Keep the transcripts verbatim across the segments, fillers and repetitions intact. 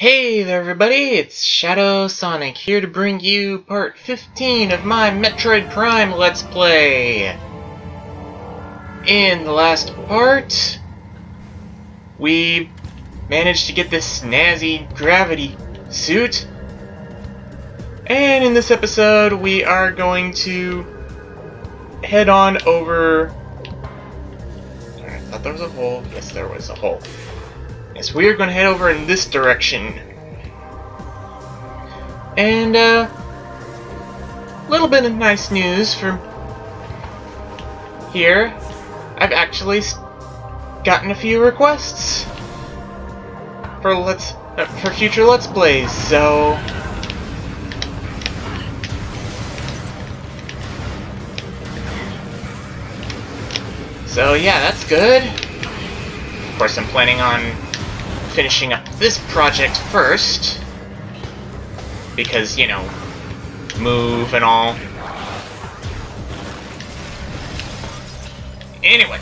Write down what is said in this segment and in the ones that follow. Hey there everybody, it's Shadow Sonic here to bring you part fifteen of my Metroid Prime Let's Play! In the last part, we managed to get this snazzy gravity suit, and in this episode we are going to head on over... I thought there was a hole. Yes, there was a hole. Yes, we are going to head over in this direction. And, uh... a little bit of nice news from here. I've actually gotten a few requests for let's uh, for future Let's Plays, so... So, yeah, that's good. Of course, I'm planning on finishing up this project first, because, you know, move and all. Anyway,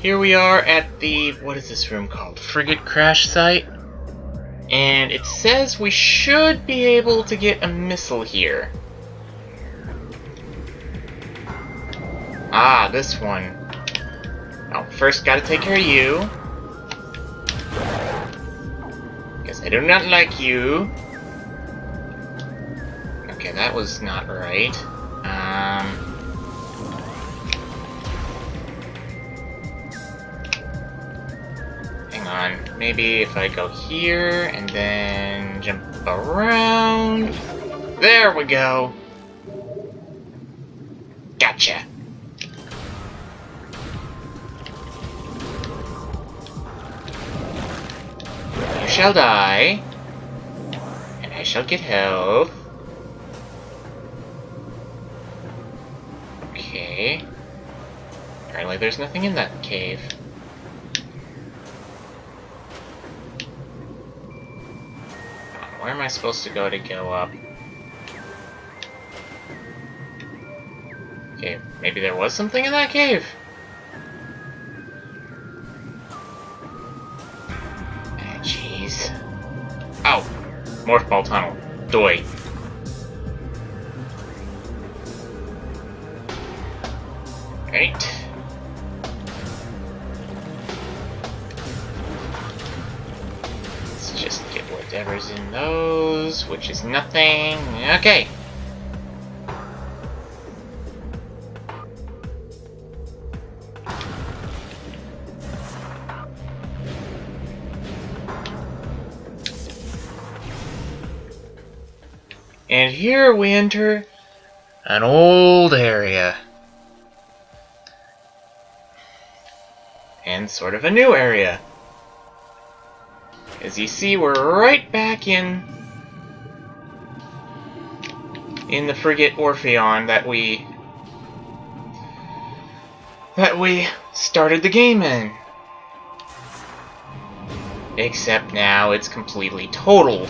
here we are at the, what is this room called? Frigate crash site, and it says we should be able to get a missile here. Ah, this one. Oh, first gotta take care of you. I do not like you. Okay, that was not right. Um, hang on. Maybe if I go here and then jump around. There we go. Gotcha. You shall die, and I shall get health. Okay. Apparently there's nothing in that cave. Where am I supposed to go to go up? Okay, maybe there was something in that cave. Morph ball tunnel. Doi. Right. Let's just get whatever's in those, which is nothing. Okay. And here we enter an old area. And sort of a new area. As you see, we're right back in in the Frigate Orpheon that we that we started the game in. Except now it's completely totaled.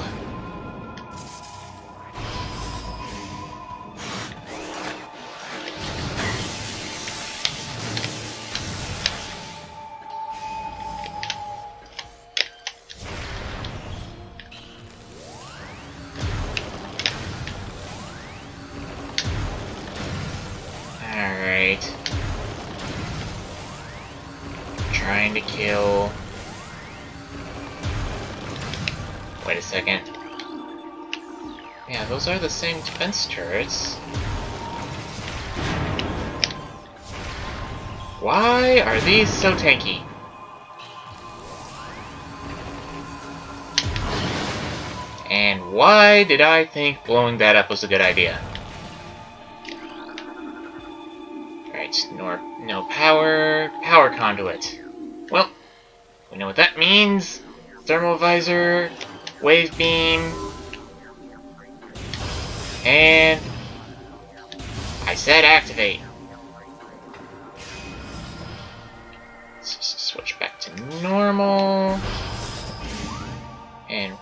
Trying to kill... Wait a second. Yeah, those are the same defense turrets. Why are these so tanky? And why did I think blowing that up was a good idea? Alright, nor no power... Power conduit. Well, we know what that means. Thermal visor, wave beam, and I said activate. Let's just switch back to normal. And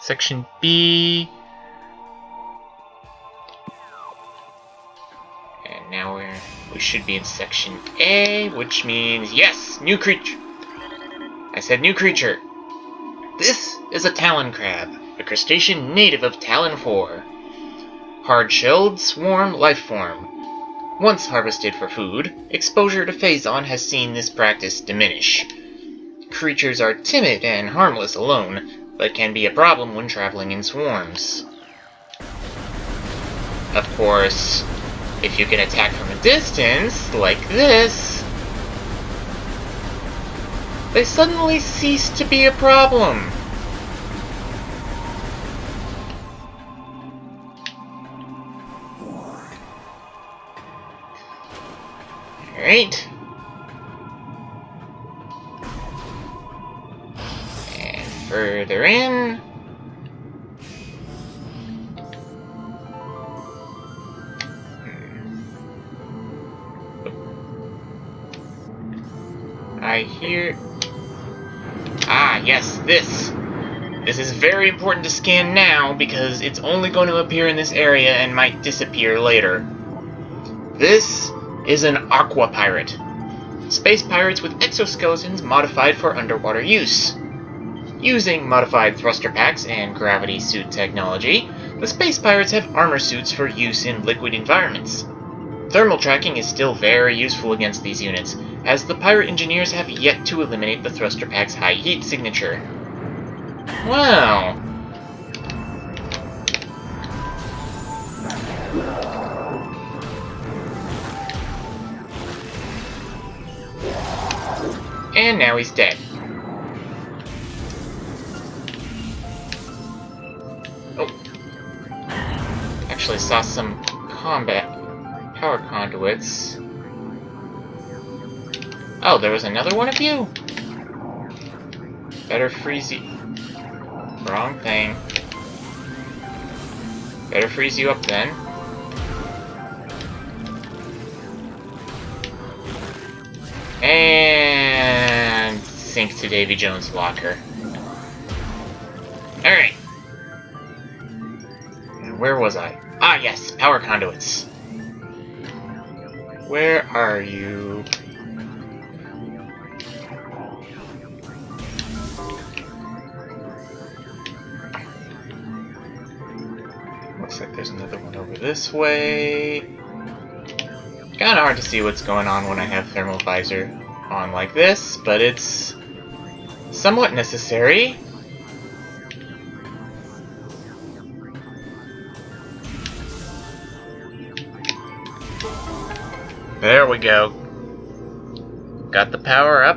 section B. And now we're we should be in section A, which means yes, new creature. I said new creature. This is a Talon Crab, a crustacean native of Talon four. Hard-shelled swarm lifeform. Once harvested for food, exposure to Phazon has seen this practice diminish. Creatures are timid and harmless alone, but can be a problem when traveling in swarms. Of course, if you can attack from a distance, like this, they suddenly cease to be a problem. Alright. And further in. I hear... Ah, yes, this. This is very important to scan now because it's only going to appear in this area and might disappear later. This is an Aqua Pirate. Space pirates with exoskeletons modified for underwater use. Using modified thruster packs and gravity suit technology, the space pirates have armor suits for use in liquid environments. Thermal tracking is still very useful against these units, as the pirate engineers have yet to eliminate the thruster pack's high heat signature. Wow! And now he's dead. Oh. Actually saw some combat power conduits. Oh, there was another one of you? Better freeze you... Wrong thing. Better freeze you up then. And... sink to Davy Jones' locker. Alright. Where was I? Ah, yes! Power conduits. Where are you? Looks like there's another one over this way. Kinda hard to see what's going on when I have Thermal Visor on like this, but it's somewhat necessary. There we go. Got the power up.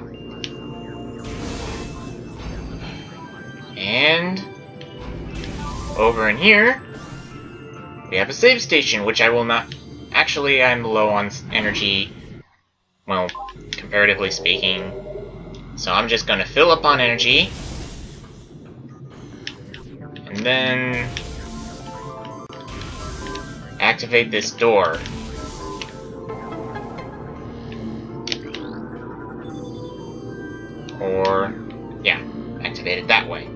And over in here, we have a save station, which I will not... Actually, I'm low on energy, well, comparatively speaking. So I'm just gonna fill up on energy. And then activate this door. Or, yeah, activate it that way.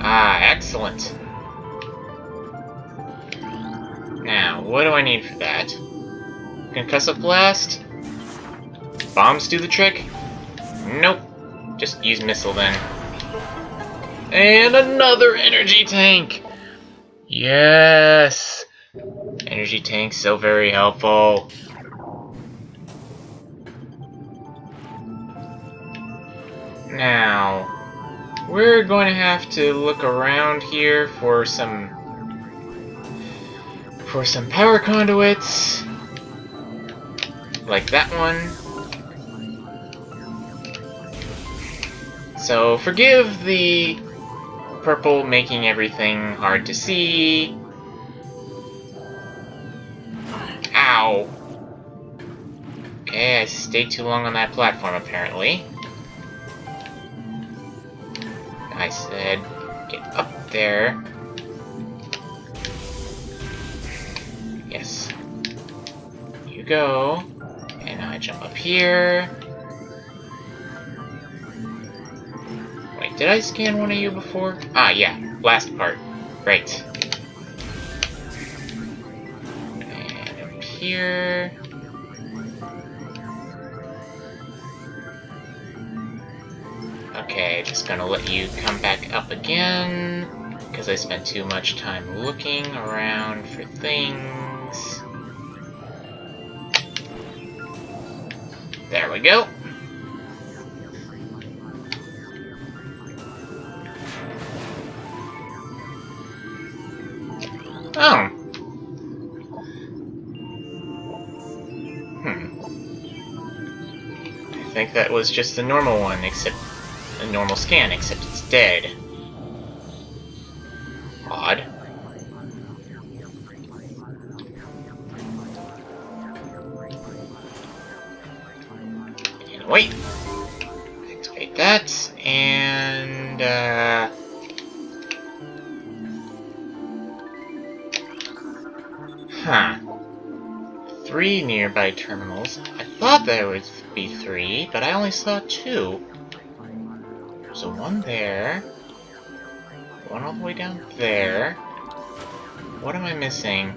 Ah, excellent. Now, what do I need for that? Concussive blast? Bombs do the trick? Nope. Just use missile then. And another energy tank! Yes! Energy tank, so very helpful. Now, we're going to have to look around here for some for some power conduits, like that one. So forgive the purple making everything hard to see. Ow. Okay, I stayed too long on that platform apparently. I said, get up there. Yes. You go. And I jump up here. Wait, did I scan one of you before? Ah, yeah. Last part. Right. And up here. Okay, just gonna let you come back up again, because I spent too much time looking around for things. There we go. Oh. Hmm. I think that was just the normal one, except a normal scan, except it's dead. Odd. And wait. Activate that, and uh... huh. Three nearby terminals. I thought there would be three, but I only saw two. So one there, one all the way down there. What am I missing?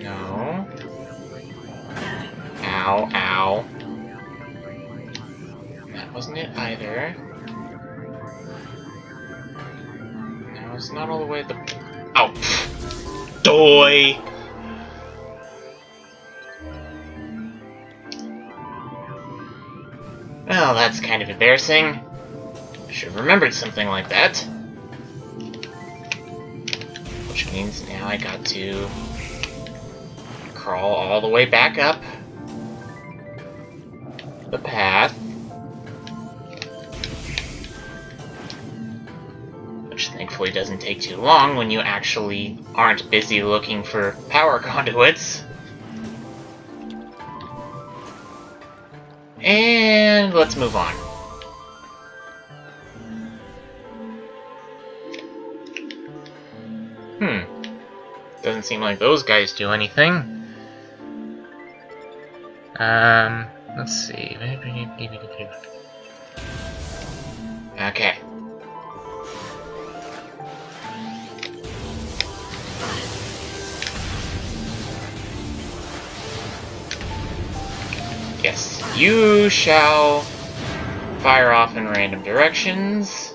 No. Ow, ow. That wasn't it either. No, it's not all the way at the... Oh! Doy! Well, that's kind of embarrassing. I should have remembered something like that. Which means now I got to crawl all the way back up the path. Which thankfully doesn't take too long when you actually aren't busy looking for power conduits. And let's move on. Hmm. Doesn't seem like those guys do anything. Um, let's see. Okay. Yes, you shall fire off in random directions.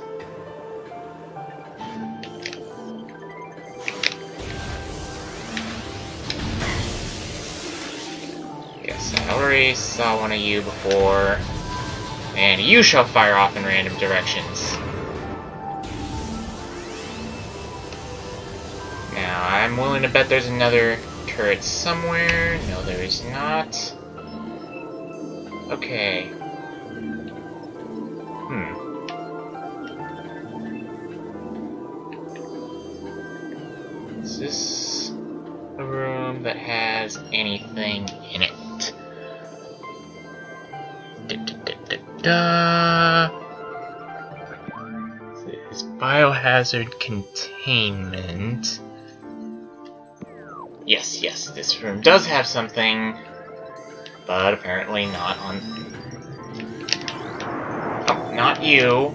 Yes, I already saw one of you before. And you shall fire off in random directions. Now, I'm willing to bet there's another turret somewhere. No, there is not. Okay. Hmm. Is this a room that has anything in it? Da, da, da, da, da. This is biohazard containment. Yes, yes, this room does have something. But apparently not on... Oh, not you.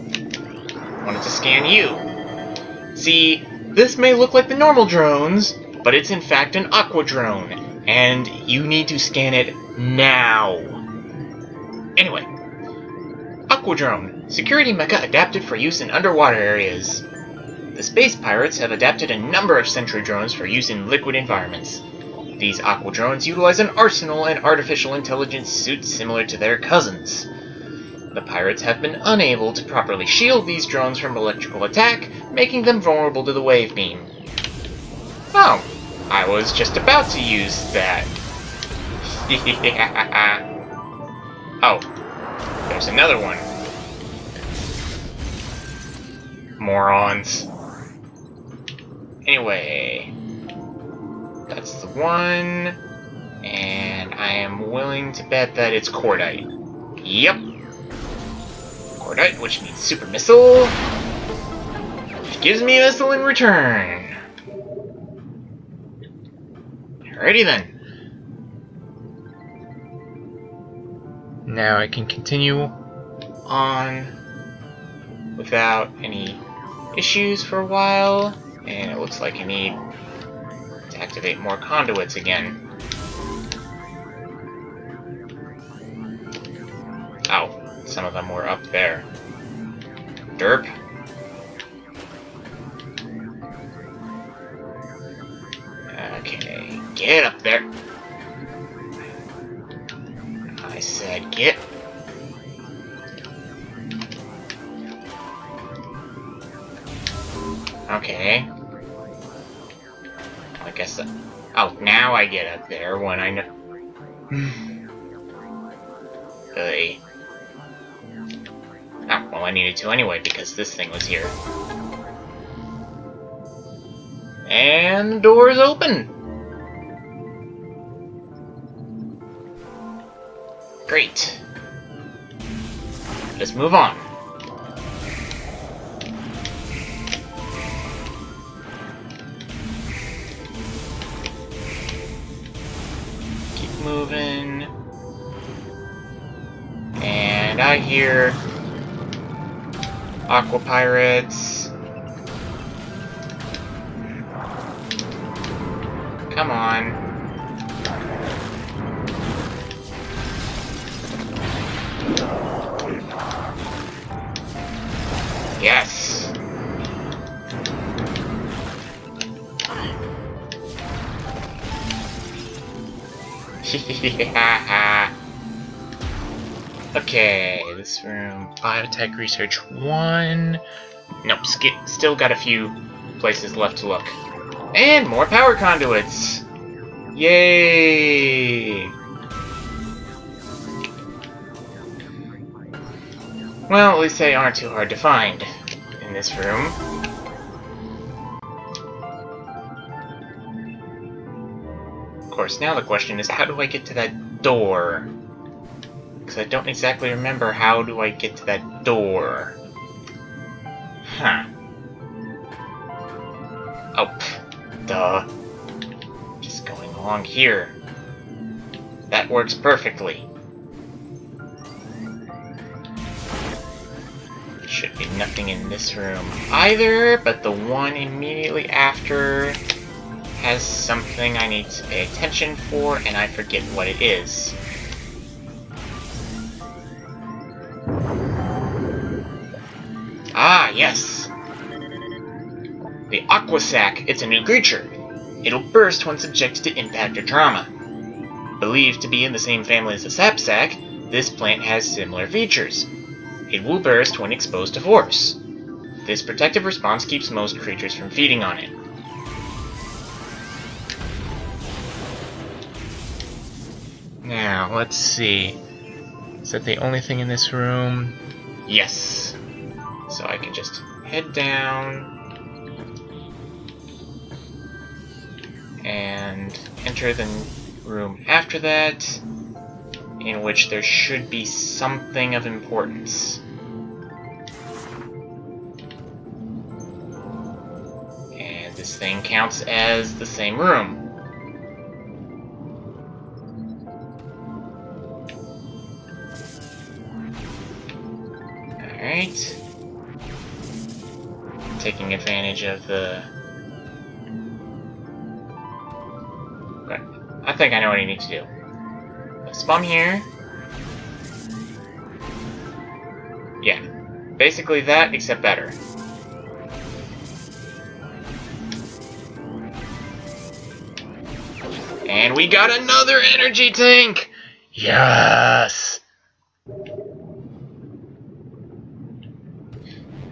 I wanted to scan you. See, this may look like the normal drones, but it's in fact an Aqua Drone, and you need to scan it now. Anyway. Aqua Drone, security mecha adapted for use in underwater areas. The space pirates have adapted a number of sentry drones for use in liquid environments. These Aqua Drones utilize an arsenal and artificial intelligence suits similar to their cousins. The pirates have been unable to properly shield these drones from electrical attack, making them vulnerable to the wave beam. Oh, I was just about to use that. Oh, there's another one. Morons. Anyway... that's the one, and I am willing to bet that it's Chordite. Yep. Chordite, which means Super Missile, which gives me a missile in return. Alrighty then. Now I can continue on without any issues for a while, and it looks like I need to activate more conduits again. some of them were up there. Derp. Okay, get up there. I said get. Okay. I guess. Uh, oh, now I get up there when I know. Hey. Ah, well, I needed to anyway because this thing was here. And the door is open. Great. Let's move on. Moving, and I hear Aqua Pirates. Come on. Yes. Okay, this room, biotech research one. Nope, skip, still got a few places left to look. And more power conduits! Yay! Well, at least they aren't too hard to find in this room. Of course, now the question is, how do I get to that door? Because I don't exactly remember how do I get to that door. Huh. Oh, pff, duh. Just going along here. That works perfectly. Should be nothing in this room either, but the one immediately after has something I need to pay attention for, and I forget what it is. Ah, yes! The Aqua Sac. It's a new creature. It'll burst when subjected to impact or trauma. Believed to be in the same family as the Sapsac, this plant has similar features. It will burst when exposed to force. This protective response keeps most creatures from feeding on it. Now, let's see. Is that the only thing in this room? Yes. So I can just head down and enter the room after that, in which there should be something of importance. And this thing counts as the same room. Alright. Taking advantage of the... Okay. I think I know what I need to do. Let's spawn here. Yeah. Basically that, except better. And we got another energy tank! Yes!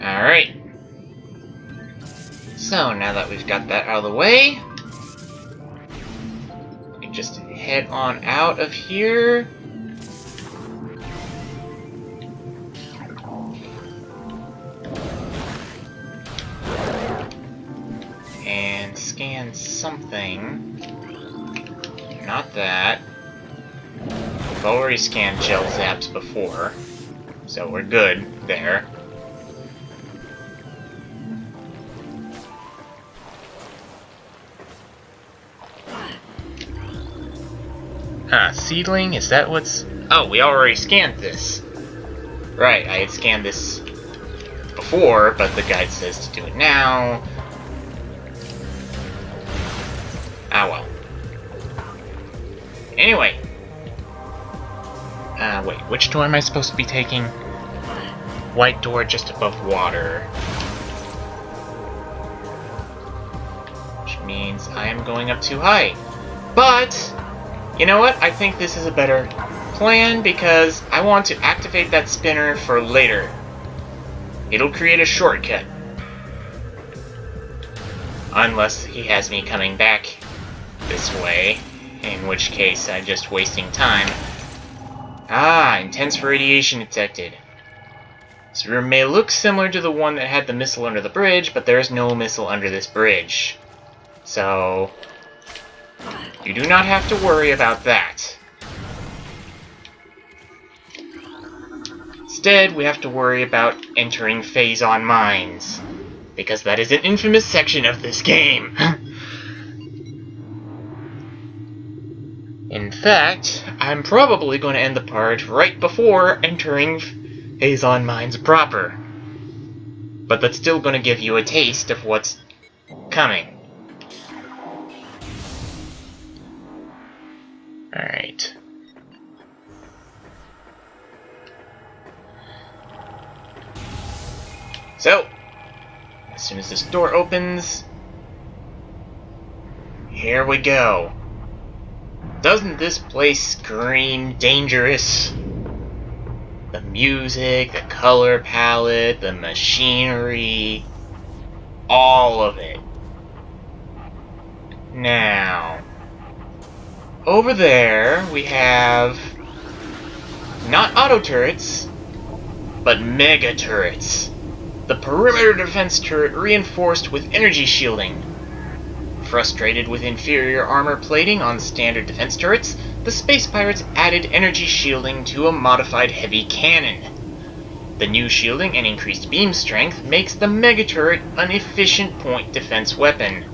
Alright. So, now that we've got that out of the way, we can just head on out of here. And scan something. Not that. We've already scanned gel zaps before, so we're good there. Huh, seedling? Is that what's... Oh, we already scanned this. Right, I had scanned this before, but the guide says to do it now. Ah, well. Anyway. Uh, wait, which door am I supposed to be taking? white door just above water. Which means I am going up too high. But, you know what? I think this is a better plan because I want to activate that spinner for later. It'll create a shortcut. Unless he has me coming back this way, in which case I'm just wasting time. Ah, intense radiation detected. This room may look similar to the one that had the missile under the bridge, but there is no missile under this bridge. So, you do not have to worry about that. Instead, we have to worry about entering Phazon Mines. Because that is an infamous section of this game. In fact, I'm probably going to end the part right before entering Phazon Mines proper. But that's still going to give you a taste of what's coming. Alright. So, as soon as this door opens, here we go. Doesn't this place scream dangerous? The music, the color palette, the machinery, all of it. Now, over there we have not auto turrets, but mega turrets. The perimeter defense turret reinforced with energy shielding. Frustrated with inferior armor plating on standard defense turrets, the Space Pirates added energy shielding to a modified heavy cannon. The new shielding and increased beam strength makes the mega turret an efficient point defense weapon.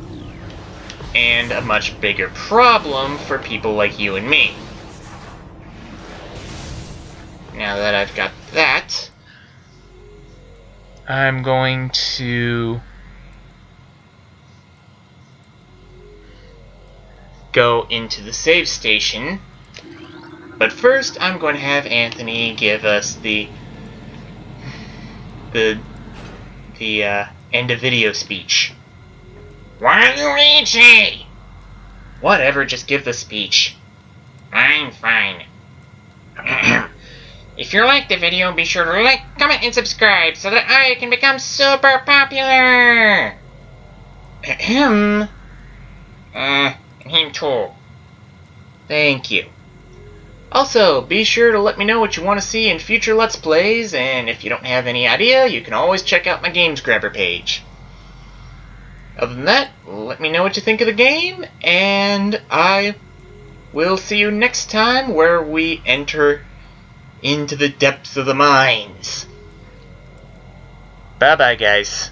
And a much bigger problem for people like you and me. Now that I've got that, I'm going to go into the save station, but first I'm going to have Anthony give us the the the uh, end of video speech. Waluigi! Whatever, just give the speech. I'm fine. If you liked the video, be sure to like, comment, and subscribe so that I can become super popular! Ahem. Uh, him too. Thank you. Also, be sure to let me know what you want to see in future Let's Plays, and if you don't have any idea, you can always check out my Games Grabber page. Other than that, let me know what you think of the game, and I will see you next time where we enter into the depths of the mines. Bye-bye, guys.